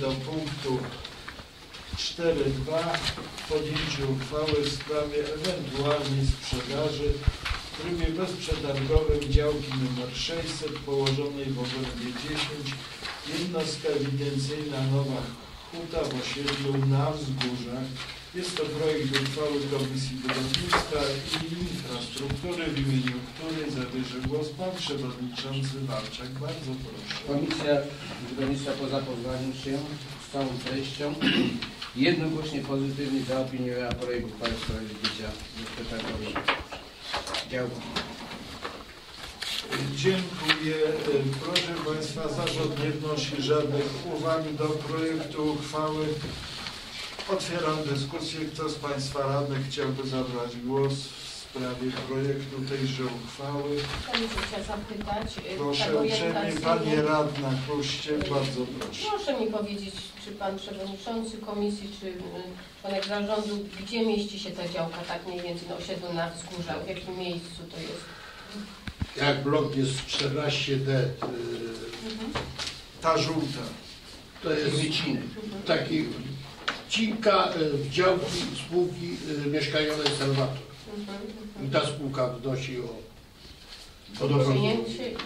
do punktu 4.2 podjęcie uchwały w sprawie ewentualnej sprzedaży w trybie bezprzetargowym działki nr 600 położonej w obrębie 10 jednostka ewidencyjna Nowa Huta w osiedlu Na Wzgórzach. Jest to projekt uchwały Komisji Budownictwa i Infrastruktury, w imieniu której zabierze głos Pan Przewodniczący Walczak. Bardzo proszę. Komisja Budownictwa po zapoznaniu się z całą treścią jednogłośnie pozytywnie zaopiniowała projekt uchwały w sprawie wybicia bezprzetargowej działki. Dziękuję. Proszę Państwa, zarząd nie wnosi żadnych uwag do projektu uchwały. Otwieram dyskusję. Kto z Państwa radnych chciałby zabrać głos w sprawie projektu tejże uchwały? Proszę uprzejmie, Pani Radna Kruście, bardzo proszę. Proszę mi powiedzieć, czy Pan Przewodniczący Komisji, czy członek zarządu, gdzie mieści się ta działka, tak mniej więcej na osiedlu Na Wzgórzach, w jakim miejscu to jest? Jak blok jest 14D, ta żółta, to jest wycinek taki. Odcinka działki spółki mieszkaniowej Salwator. I ta spółka wnosi o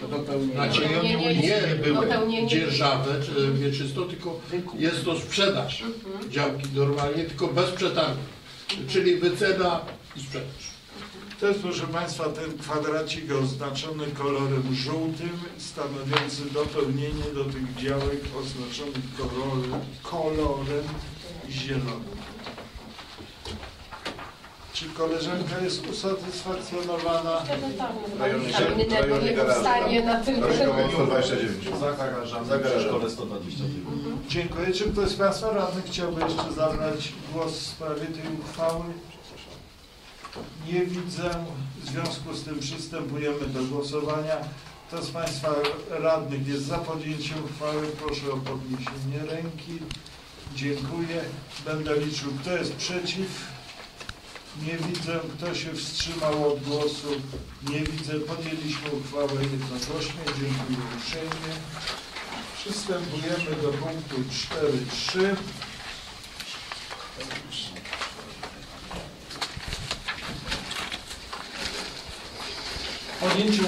dopełnienie dzierżawę wieczysto, tylko jest to sprzedaż działki normalnie, tylko bez przetargu, czyli wycena i sprzedaż. To jest, proszę Państwa, ten kwadracik oznaczony kolorem żółtym, stanowiący dopełnienie do tych działek oznaczonych kolorem zielonym. Czy koleżanka jest usatysfakcjonowana? Dziękuję. Czy ktoś z Państwa radnych chciałby jeszcze zabrać głos w sprawie tej uchwały? Nie widzę. W związku z tym przystępujemy do głosowania. Kto z Państwa radnych jest za podjęciem uchwały, proszę o podniesienie ręki. Dziękuję. Będę liczył, kto jest przeciw. Nie widzę. Kto się wstrzymał od głosu? Nie widzę. Podjęliśmy uchwałę jednogłośnie. Dziękuję uprzejmie. Przystępujemy do punktu 4.3. Podjęcie